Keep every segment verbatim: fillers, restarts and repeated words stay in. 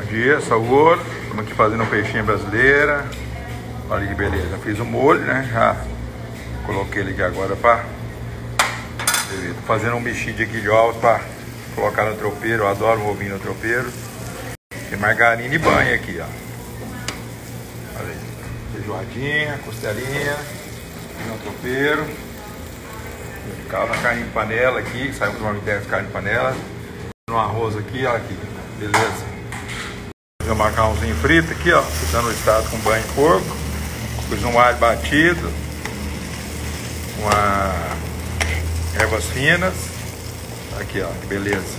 Bom dia, saúde. Estamos aqui fazendo um peixinho brasileira. Olha que beleza. Fiz o molho, né? Já coloquei ele aqui agora para... Estou fazendo um mexido aqui de ovos para colocar no tropeiro. Eu adoro o ovinho no tropeiro. Tem margarina e banha aqui, ó. Olha aí. Feijoadinha, costelinha. No tropeiro. Caldo na carne de panela aqui. Saiu com uma ideia de carne de panela. No arroz aqui, olha aqui. Beleza. Fazer um macarrãozinho frito aqui, ó. Fritando o estado com banho de porco. Pus um alho batido. Uma... ervas finas. Aqui, ó. Que beleza.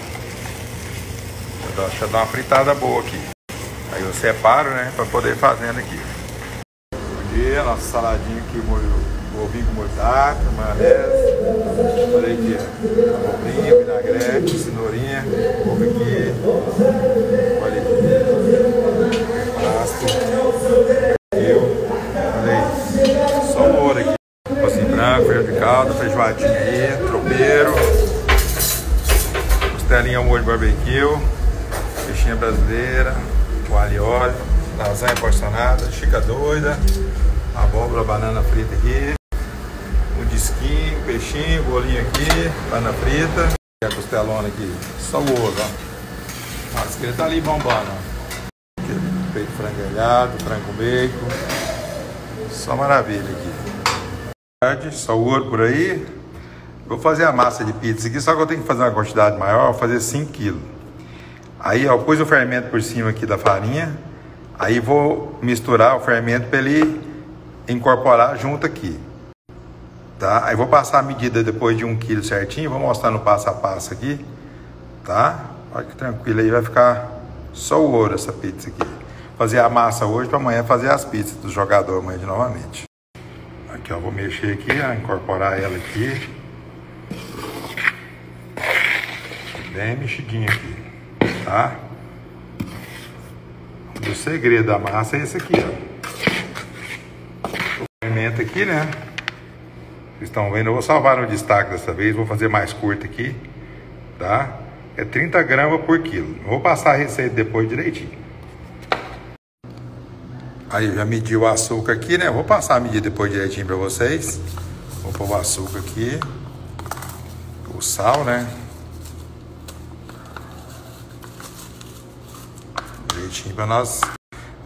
Deixa eu dar uma fritada boa aqui. Aí eu separo, né? Pra poder ir fazendo aqui. Bom dia. Nossa saladinha aqui. O ovinho com mostarda, maionese. Olha aqui, ó. Abobrinha, vinagrete, cenourinha. Ovo aqui. Olha aqui. Pasto. Feijão de caldo, feijoadinha aí, tropeiro, costelinha ao molho barbecue, peixinha brasileira, alho e óleo, lasanha porcionada, chica doida, abóbora, banana frita aqui, um disquinho, peixinho, bolinho aqui, banana frita, e a costelona aqui, só o ovo, ó. A esquerda tá ali bombando, ó. Peito frango grelhado, frango bacon, só maravilha aqui. Só o ouro por aí. Vou fazer a massa de pizza aqui, só que eu tenho que fazer uma quantidade maior, vou fazer cinco quilos. Aí ó, pus o fermento por cima aqui da farinha. Aí vou misturar o fermento para ele incorporar junto aqui, tá? Aí vou passar a medida depois de um quilo certinho, vou mostrar no passo a passo aqui, tá? Olha que tranquilo aí, vai ficar só o ouro essa pizza aqui. Fazer a massa hoje para amanhã fazer as pizzas do jogador amanhã de novamente. Aqui, ó, vou mexer aqui, ó, incorporar ela aqui. Bem mexidinha aqui, tá? O segredo da massa é esse aqui, ó. O fermento aqui, né? Vocês estão vendo? Eu vou salvar no destaque dessa vez, vou fazer mais curto aqui, tá? É trinta gramas por quilo. Vou passar a receita depois direitinho. Aí eu já medi o açúcar aqui, né? Eu vou passar a medida depois direitinho pra vocês. Vou pôr o açúcar aqui. O sal, né? Direitinho pra nós.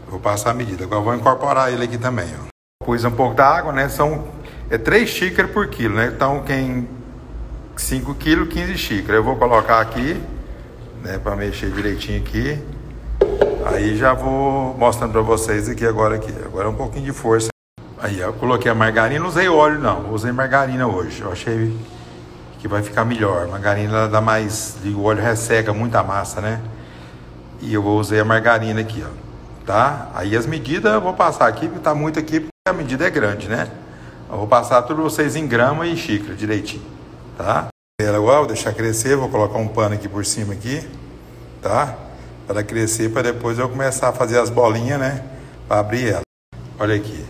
Vou passar a medida. Agora eu vou incorporar ele aqui também, ó. Pus um pouco da água, né? São... é três xícaras por quilo, né? Então, quem... cinco quilos, quinze xícaras. Eu vou colocar aqui, né? Pra mexer direitinho aqui. Aí já vou mostrando pra vocês aqui agora aqui. Agora é um pouquinho de força. Aí eu coloquei a margarina, não usei óleo não. Usei margarina hoje. Eu achei que vai ficar melhor. A margarina ela dá mais... o óleo resseca muito a massa, né? E eu vou usar a margarina aqui, ó. Tá? Aí as medidas eu vou passar aqui, porque tá muito aqui, porque a medida é grande, né? Eu vou passar tudo pra vocês em grama e xícara direitinho, tá? Ela igual, vou deixar crescer, vou colocar um pano aqui por cima aqui, tá? Para crescer, para depois eu começar a fazer as bolinhas, né? Para abrir ela. Olha aqui.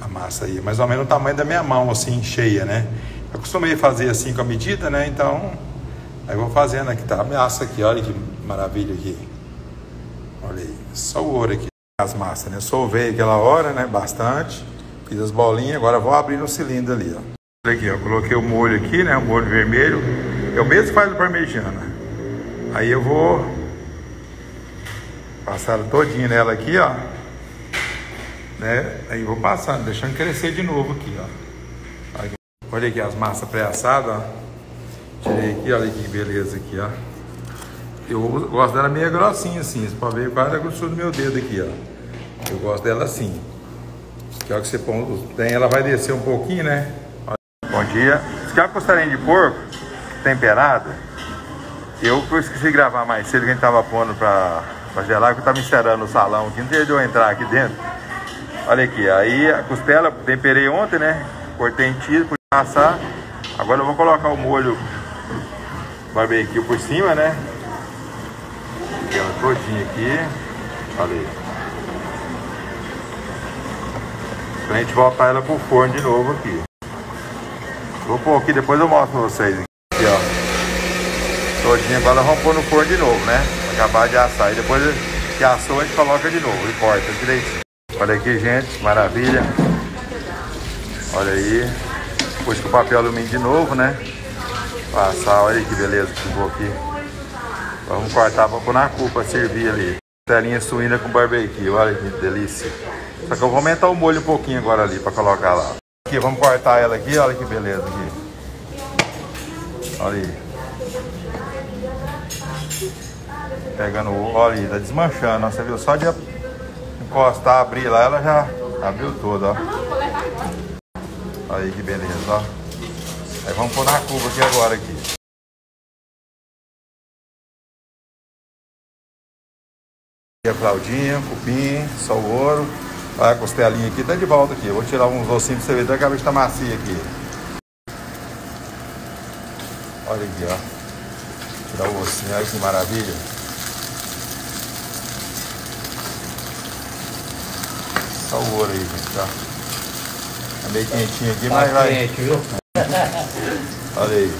A massa aí. Mais ou menos o tamanho da minha mão, assim, cheia, né? Eu costumei fazer assim com a medida, né? Então, aí vou fazendo aqui, tá? A massa aqui, olha que maravilha aqui. Olha aí. Só o ouro aqui. As massas, né? Solvei aquela hora, né? Bastante. Fiz as bolinhas. Agora vou abrir no cilindro ali, ó. Olha aqui, ó. Coloquei o molho aqui, né? O molho vermelho. Eu mesmo faço parmegiana. Aí eu vou... passaram todinho nela aqui, ó, né? Aí vou passando, deixando crescer de novo aqui, ó. Aqui. Olha aqui as massas pré-assadas, ó. Tirei aqui, olha que beleza aqui, ó. Eu gosto dela meio grossinha assim, vocês podem ver quase a grossura do meu dedo aqui, ó. Eu gosto dela assim. Que é o que você põe, ela vai descer um pouquinho, né? Bom dia. Você quer costelinha de porco temperada? Eu esqueci de gravar mais cedo que a gente tava pondo pra... pra gelar, que eu tava encerando o salão aqui, não tinha de eu entrar aqui dentro. Olha aqui, aí a costela temperei ontem, né? Cortei em tiro, pude passar. Agora eu vou colocar o molho barbecue por cima, né? Aqui, ó, todinho aqui. Olha aí. Pra gente voltar ela pro forno de novo aqui. Vou pôr aqui, depois eu mostro pra vocês. Aqui, ó. Todinho, agora vamos pôr no forno de novo, né? Acabar de assar e depois Se assou, a gente coloca de novo e corta direitinho. Olha aqui, gente, maravilha. Olha aí. Puxa com o papel alumínio de novo, né? Passar, olha aí que beleza que ficou aqui. Vamos cortar para pôr na cupa, servir ali. Telinha suína com barbecue, olha que delícia. Só que eu vou aumentar o molho um pouquinho agora ali para colocar lá. Aqui, vamos cortar ela aqui, olha que beleza aqui. Olha aí. Pegando o olha aí, tá desmanchando, ó, você viu? Só de encostar, abrir lá, ela já abriu toda, ó. Olha aí que beleza, ó. Aí vamos pôr na cuba aqui agora aqui. Aqui a Claudinha, cupim, só o ouro. Olha a costelinha aqui, tá de volta aqui. Eu vou tirar uns ossinhos pra você ver, tá que a cabeça tá macia aqui. Olha aqui, ó. Tirar o ossinho, olha que maravilha. Só o ouro aí, gente, ó. Tá meio quentinho aqui, mas vai. Quente, viu? Olha aí.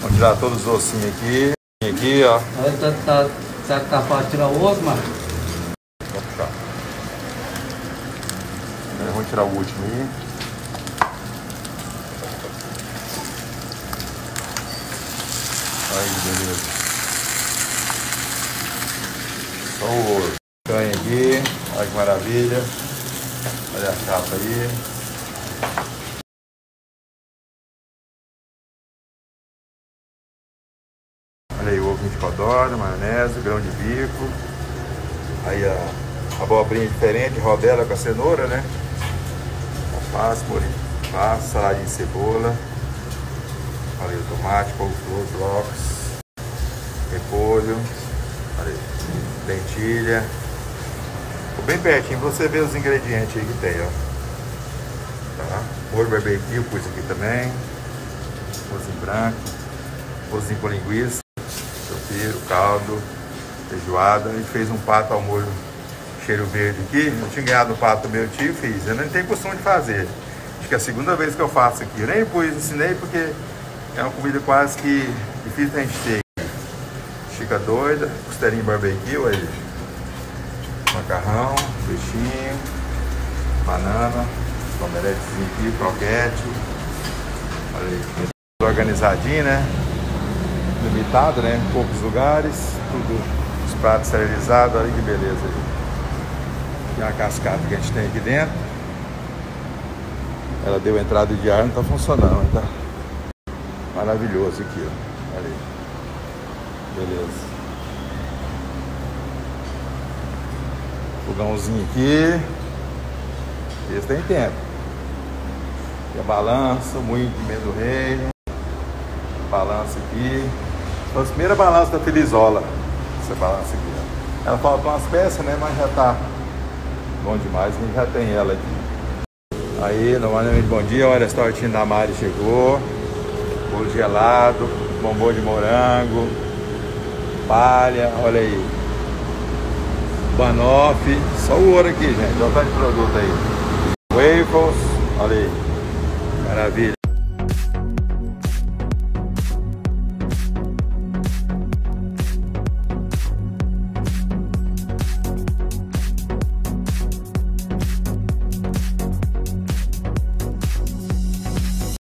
Vamos tirar todos os ossinhos aqui. Aqui, ó. Tá, tá, será que tá fácil tirar o osso, mano? Vamos tirar. Vamos tirar o último aí. Aí, beleza. Só o ouro. Canha aqui. Olha que maravilha. Olha a chapa aí. Olha aí o ovo de codorna, maionese, grão de bico. Aí a abobrinha diferente, rodela com a cenoura, né? Alface, molho de alface, saladinha de cebola. Olha aí o tomate, couve-flor, blocos, repolho, olha aí, lentilha. Ficou bem pertinho pra você ver os ingredientes aí que tem, ó. Tá? Molho barbecue, pus aqui também. Cozinho branco, cozinho com linguiça, tempero, caldo, feijoada. E fez um pato ao molho cheiro verde aqui. Eu tinha ganhado um pato do meu tio e fiz. Eu não tenho costume de fazer. Acho que é a segunda vez que eu faço aqui. Eu nem pus, ensinei porque... é uma comida quase que difícil de a gente ter. Chica doida, costelinha barbecue, aí. Macarrão, peixinho, banana, omeletezinho aqui, croquete. Olha aí. Organizadinho, né? Limitado, né? Poucos lugares. Tudo, os pratos esterilizados. Olha que beleza aí. Tem uma cascata que a gente tem aqui dentro. Ela deu entrada de ar, não tá funcionando, tá? Maravilhoso aqui, ó. Olha aí. Beleza. Fogãozinho aqui. Esse tem tempo. Tem a balança, moinho de pimenta do reino. Balança aqui. Então, a primeira balança da Felizola. Essa balança aqui, ó. Ela falta umas peças, né? Mas já tá bom demais. A gente já tem ela aqui. Aí, novamente, bom dia. Olha, a tortinha da Mari chegou. Bolo gelado, bombom de morango, palha, olha aí, banoffee, só o ouro aqui, gente, olha o tanto de produto aí, waffles, olha aí, maravilha,